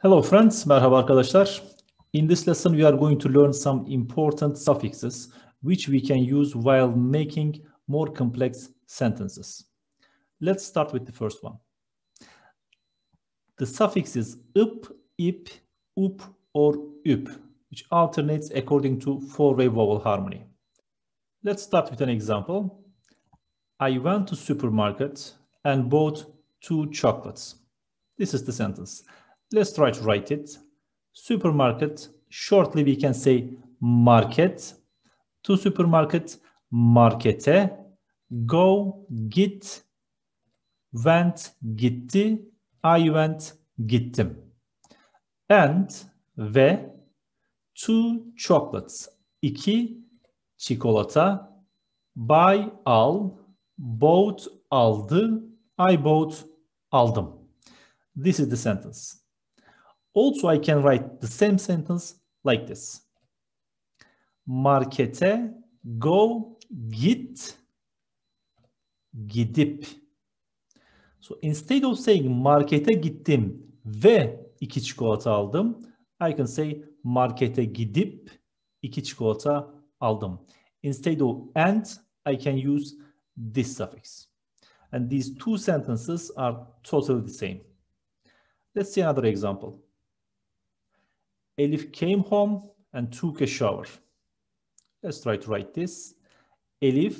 Hello friends, merhaba arkadaşlar. In this lesson we are going to learn some important suffixes which we can use while making more complex sentences. Let's start with the first one. The suffixes ıp, ip, up or üp, which alternates according to four-way vowel harmony. Let's start with an example. I went to supermarket and bought 2 chocolates. This is the sentence. Let's try to write it. Supermarket, shortly we can say market. To supermarket, markete. Go, git. Went, gitti. I went, gittim. And, ve, 2 chocolates. 2 çikolata. Buy, al. Bought, aldı. I bought, aldım. This is the sentence. Also, I can write the same sentence like this. Markete go, git, gidip. So instead of saying markete gittim ve 2 çikolata aldım, I can say markete gidip 2 çikolata aldım. Instead of and, I can use this suffix. And these two sentences are totally the same. Let's see another example. Elif came home and took a shower. Let's try to write this. Elif,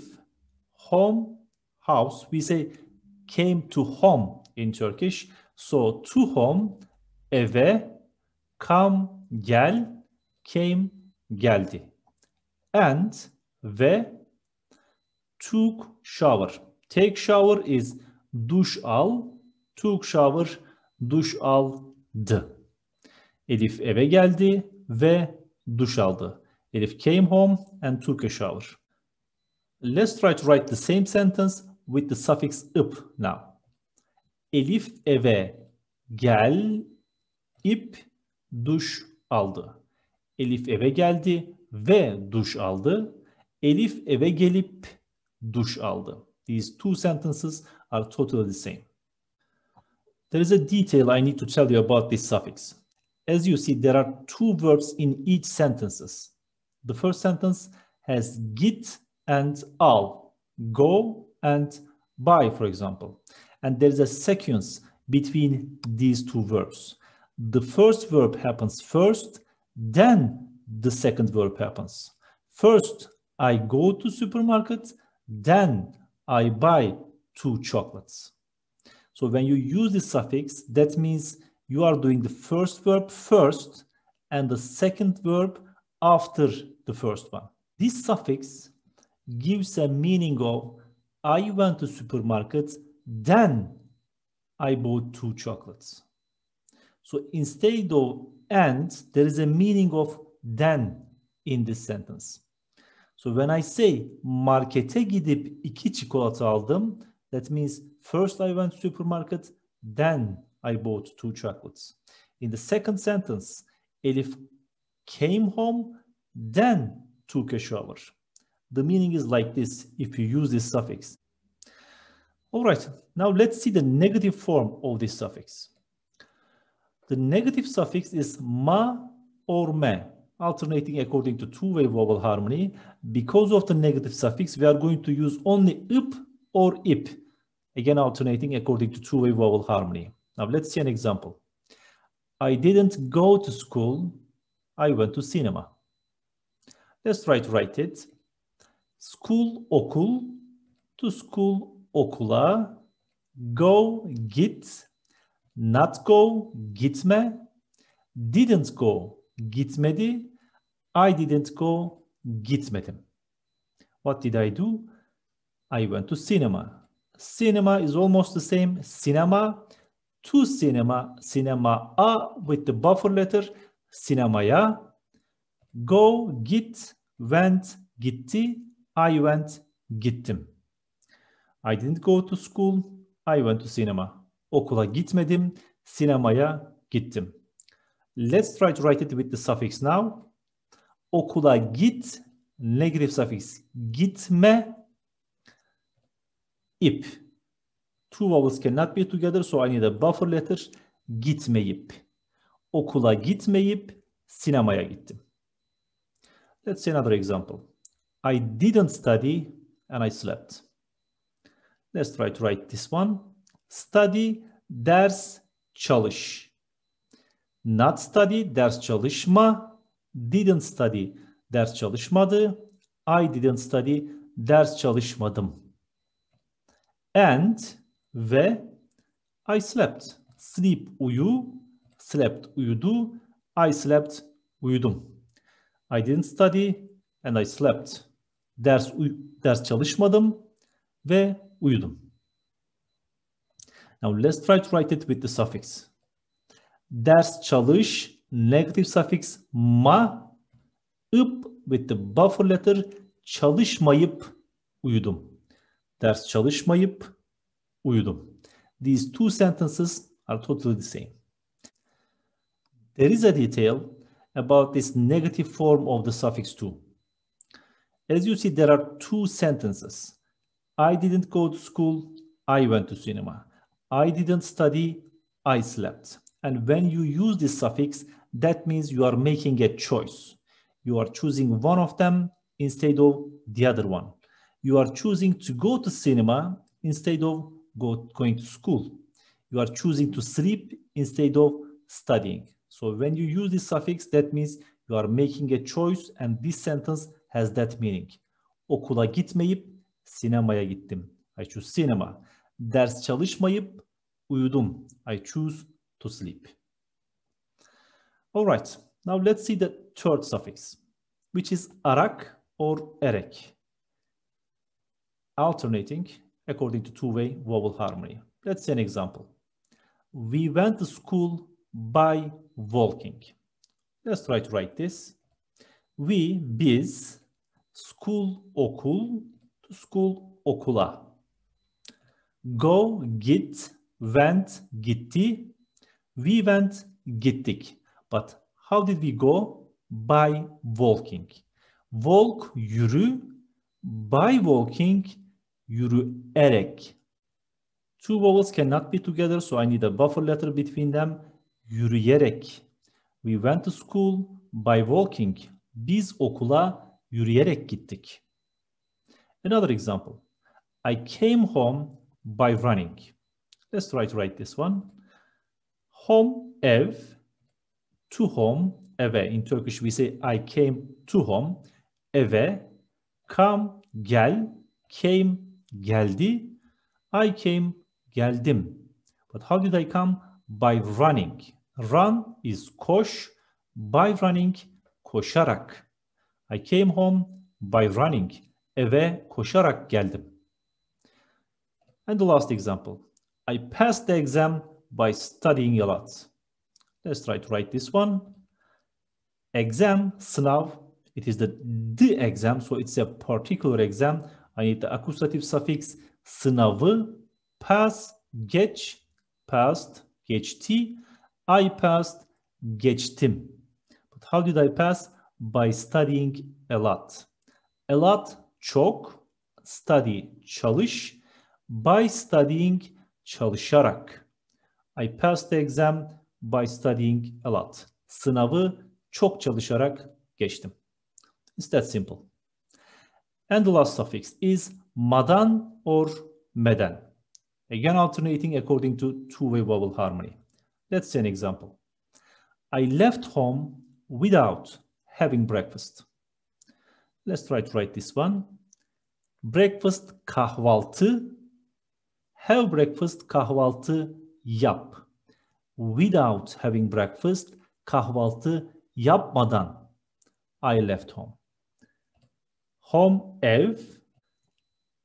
home, house. We say came to home in Turkish. So to home, eve, come, gel, came, geldi. And ve, took shower. Take shower is duş al. Took shower, duş aldı. Elif eve geldi ve duş aldı. Elif came home and took a shower. Let's try to write the same sentence with the suffix ip now. Elif eve gel, ip duş aldı. Elif eve geldi ve duş aldı. Elif eve gelip duş aldı. These two sentences are totally the same. There is a detail I need to tell you about this suffix. As you see, there are 2 verbs in each sentence. The first sentence has git and al, go and buy, for example. And there is a sequence between these 2 verbs. The first verb happens first, then the second verb happens. First, I go to supermarket, then I buy 2 chocolates. So when you use this suffix, that means you are doing the first verb first and the second verb after the first one. This suffix gives a meaning of I went to supermarket, then I bought 2 chocolates. So instead of and, there is a meaning of then in this sentence. So when I say markete gidip 2 çikolata aldım, that means first I went to supermarket, then I bought 2 chocolates. In the second sentence, Elif came home, then took a shower. The meaning is like this if you use this suffix. All right, now let's see the negative form of this suffix. The negative suffix is ma or me, alternating according to two-way vowel harmony. Because of the negative suffix, we are going to use only ip or ip, again alternating according to two-way vowel harmony. Now let's see an example. I didn't go to school, I went to cinema. Let's try to write it. School, okul, to school, okula, go, git, not go, gitme, didn't go, gitmedi, I didn't go, gitmedim. What did I do? I went to cinema. Cinema is almost the same, sinema. To cinema, cinema a with the buffer letter, sinemaya. Go, git, went, gitti, I went, gittim. I didn't go to school, I went to cinema. Okula gitmedim, sinemaya gittim. Let's try to write it with the suffix now. Okula git, negative suffix, gitme, ip. Two vowels cannot be together, so I need a buffer letter, gitmeyip. okula gitmeyip sinemaya gittim. Let's see another example. I didn't study and I slept. Let's try to write this one. Study, ders, çalış. Not study, ders çalışma. Didn't study, ders çalışmadı. I didn't study, ders çalışmadım. And ve I slept. Sleep, uyu. Slept, uyudu. I slept, uyudum. I didn't study and I slept. Ders çalışmadım ve uyudum. Now let's try to write it with the suffix. Ders çalış, negative suffix ma, ıp with the buffer letter çalışmayıp uyudum. Ders çalışmayıp uyudum. These two sentences are totally the same. There is a detail about this negative form of the suffix to. As you see, there are two sentences. I didn't go to school, I went to cinema. I didn't study, I slept. And when you use this suffix, that means you are making a choice. You are choosing one of them instead of the other one. You are choosing to go to cinema instead of going to school. You are choosing to sleep instead of studying. So when you use this suffix, that means you are making a choice, and this sentence has that meaning. Okula gitmeyip sinemaya gittim. I choose cinema. Ders çalışmayıp uyudum. I choose to sleep. All right. Now let's see the third suffix, which is arak or erek, alternating according to two-way vowel harmony. Let's see an example. We went to school by walking. Let's try to write this. We, biz, school, okul, to school, okula. Go, git, went, gitti. We went, gittik. But how did we go? By walking. Walk, yürü. By walking, yürüerek. Two vowels cannot be together, so I need a buffer letter between them. Yürüyerek. We went to school by walking. Biz okula yürüyerek gittik. Another example. I came home by running. Let's try to write this one. Home, ev. To home, eve. In Turkish we say I came to home. Eve. Come, gel. Came, geldi. I came, geldim. But how did I come? By running. Run is koş. By running, koşarak. I came home by running. Eve koşarak geldim. And the last example. I passed the exam by studying a lot. Let's try to write this one. Exam, sınav. It is the exam, so it's a particular exam. I need the accusative suffix. Sınavı, pass, geç, passed, geçti. I passed, geçtim. But how did I pass? By studying a lot. A lot, çok. Study, çalış. By studying, çalışarak. I passed the exam by studying a lot. Sınavı çok çalışarak geçtim. It's that simple. And the last suffix is madan or meden. Again, alternating according to two-way vowel harmony. Let's see an example. I left home without having breakfast. Let's try to write this one. Breakfast, kahvaltı. Have breakfast, kahvaltı yap. Without having breakfast, kahvaltı yapmadan I left home. Home, ev.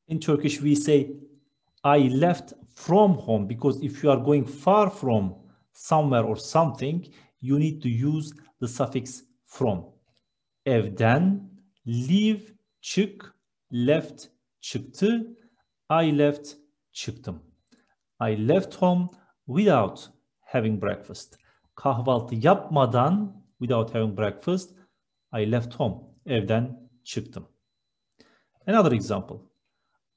In Turkish we say I left from home, because if you are going far from somewhere or something, you need to use the suffix from. Evden, leave, çık, left, çıktı. I left, çıktım. I left home without having breakfast. Kahvaltı yapmadan, without having breakfast, I left home. Evden çıktım. Another example.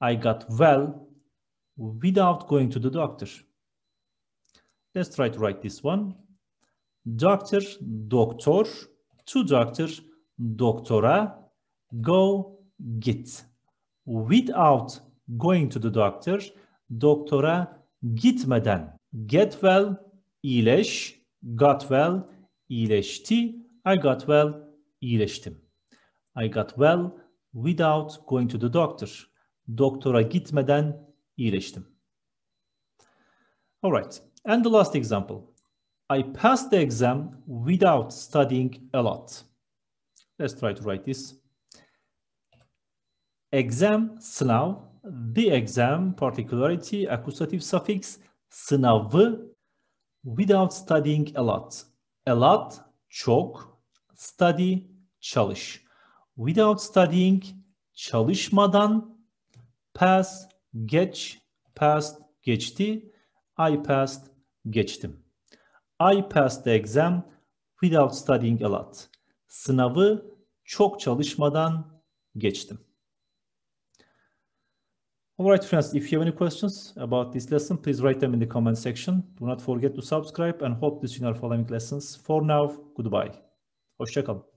I got well without going to the doctor. Let's try to write this one. Doctor, doktor. To doctor, doktora. Go, git. Without going to the doctor, doktora gitmeden. Get well, iyileş. Got well, iyileşti. I got well, iyileştim. I got well without going to the doctor. Doktora gitmeden iyileştim. All right. And the last example. I passed the exam without studying a lot. Let's try to write this. Exam, sınav. The exam, particularity, accusative suffix, sınavı. Without studying a lot. A lot, çok. Study, çalış. Without studying, çalışmadan. Pass, geç. Passed, geçti. I passed, geçtim. I passed the exam without studying a lot. Sınavı çok çalışmadan geçtim. All right, friends, if you have any questions about this lesson, please write them in the comment section. Do not forget to subscribe and hope to see our following lessons. For now, goodbye. Hoşça kalın.